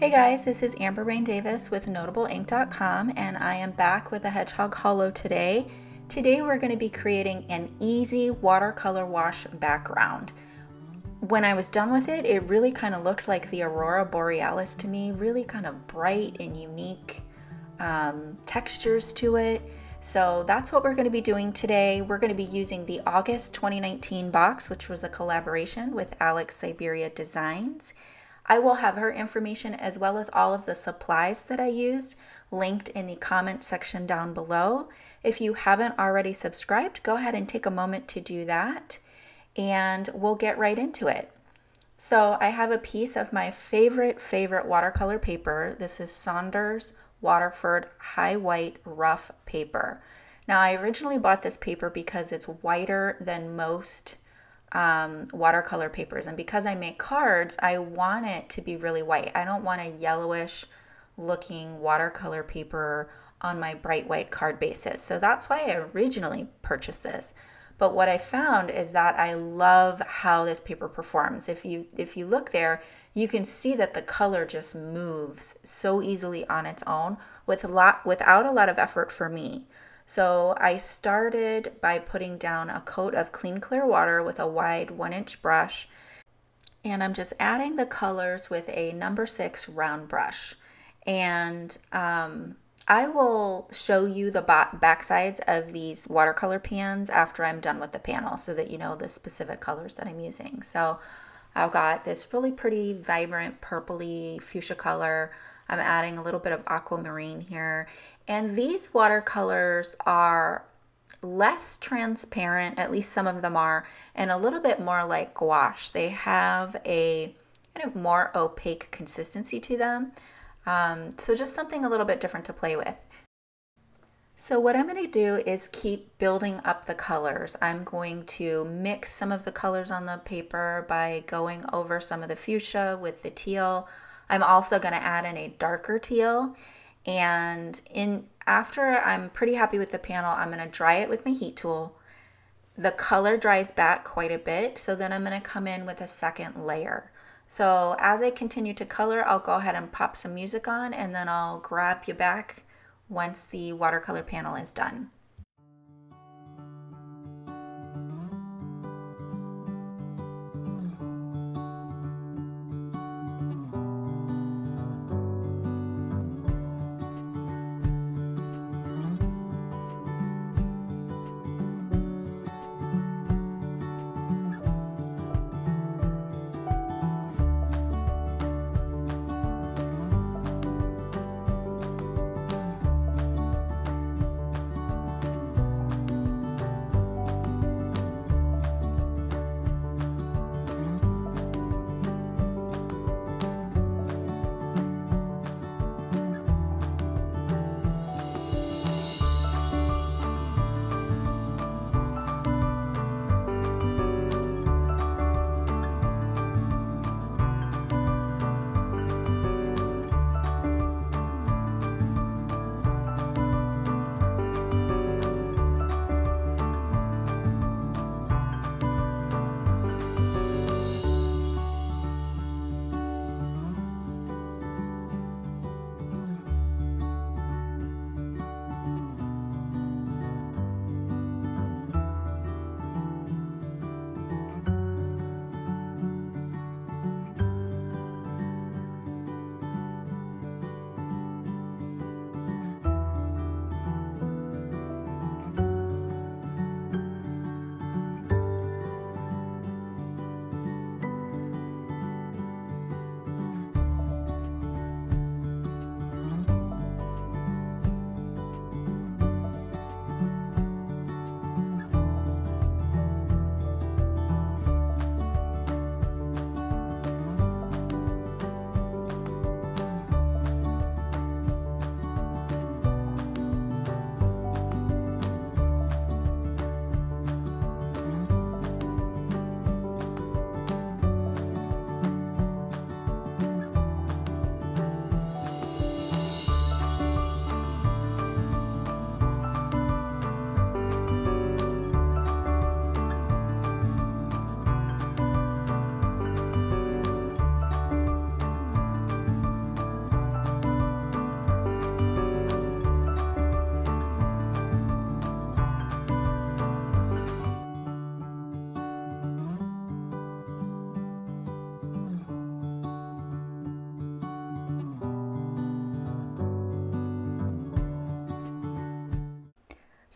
Hey guys, this is Amber Rain Davis with NotableInk.com, and I am back with the Hedgehog Hollow today. Today we're going to be creating an easy watercolor wash background. When I was done with it, it really kind of looked like the Aurora Borealis to me, really kind of bright and unique textures to it. So that's what we're going to be doing today. We're going to be using the August 2019 box, which was a collaboration with Alex Syberia Designs. I will have her information as well as all of the supplies that I used linked in the comment section down below. If you haven't already subscribed, go ahead and take a moment to do that, and we'll get right into it. So I have a piece of my favorite watercolor paper. This is Saunders Waterford High White Rough Paper. Now, I originally bought this paper because it's whiter than most watercolor papers, and because I make cards, I want it to be really white. I don't want a yellowish looking watercolor paper on my bright white card basis. So that's why I originally purchased this. But what I found is that I love how this paper performs. If you look there, you can see that the color just moves so easily on its own without a lot of effort for me. So I started by putting down a coat of clean clear water with a wide 1-inch brush, and I'm just adding the colors with a number 6 round brush. And I will show you the backsides of these watercolor pans after I'm done with the panel so that you know the specific colors that I'm using. So I've got this really pretty vibrant purpley fuchsia color. I'm adding a little bit of aquamarine here. And these watercolors are less transparent, at least some of them are, and a little bit more like gouache. They have a kind of more opaque consistency to them. So just something a little bit different to play with. So what I'm going to do is keep building up the colors. I'm going to mix some of the colors on the paper by going over some of the fuchsia with the teal. I'm also going to add in a darker teal, and after I'm pretty happy with the panel, I'm going to dry it with my heat tool. The color dries back quite a bit, so then I'm going to come in with a second layer. So as I continue to color, I'll go ahead and pop some music on, and then I'll grab you back once the watercolor panel is done.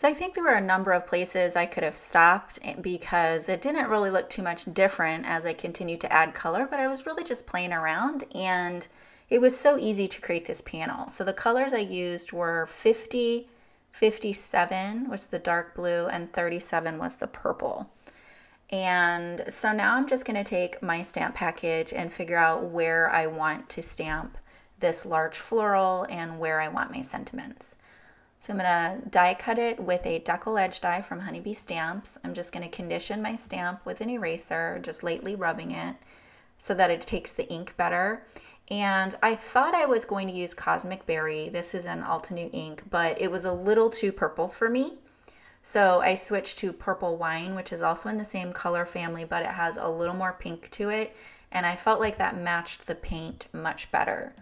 So I think there were a number of places I could have stopped because it didn't really look too much different as I continued to add color, but I was really just playing around and it was so easy to create this panel. So the colors I used were 50, 57 was the dark blue, and 37 was the purple. And so now I'm just going to take my stamp package and figure out where I want to stamp this large floral and where I want my sentiments. So I'm going to die cut it with a deckle edge die from Honey Bee Stamps. I'm just going to condition my stamp with an eraser, just lightly rubbing it so that it takes the ink better. And I thought I was going to use Cosmic Berry. This is an Altenew ink, but it was a little too purple for me. So I switched to Purple Wine, which is also in the same color family, but it has a little more pink to it. And I felt like that matched the paint much better.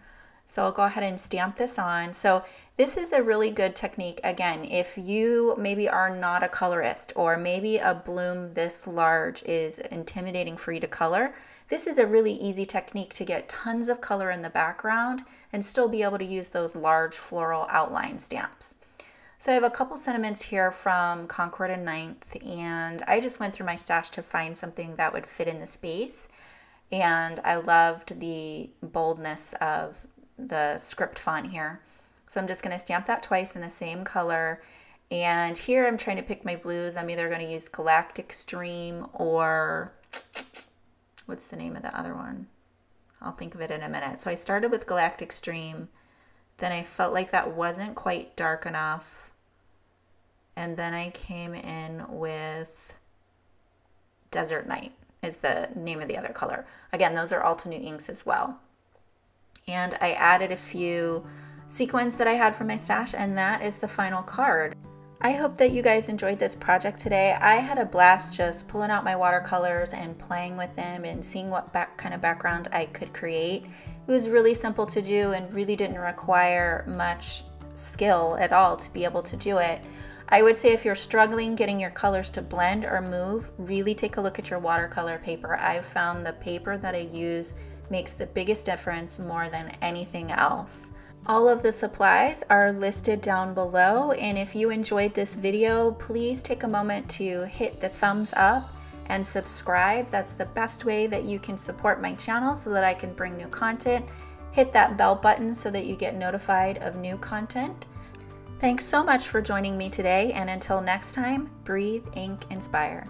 So I'll go ahead and stamp this on. So this is a really good technique. Again, if you maybe are not a colorist, or maybe a bloom this large is intimidating for you to color, this is a really easy technique to get tons of color in the background and still be able to use those large floral outline stamps. So I have a couple sentiments here from Concord and 9th, and I just went through my stash to find something that would fit in the space. And I loved the boldness of the script font here. So I'm just going to stamp that twice in the same color. And here I'm trying to pick my blues. I'm either going to use Galactic Stream or what's the name of the other one? I'll think of it in a minute. So I started with Galactic Stream. Then I felt like that wasn't quite dark enough. And then I came in with Desert Night is the name of the other color. Again, those are Altenew inks as well. And I added a few sequins that I had from my stash, and that is the final card. I hope that you guys enjoyed this project today. I had a blast just pulling out my watercolors and playing with them and seeing what kind of background I could create. It was really simple to do and really didn't require much skill at all to be able to do it. I would say if you're struggling getting your colors to blend or move, really take a look at your watercolor paper. I've found the paper that I use makes the biggest difference more than anything else. All of the supplies are listed down below, and if you enjoyed this video, please take a moment to hit the thumbs up and subscribe. That's the best way that you can support my channel so that I can bring new content. Hit that bell button so that you get notified of new content. Thanks so much for joining me today, and until next time, breathe, ink, inspire.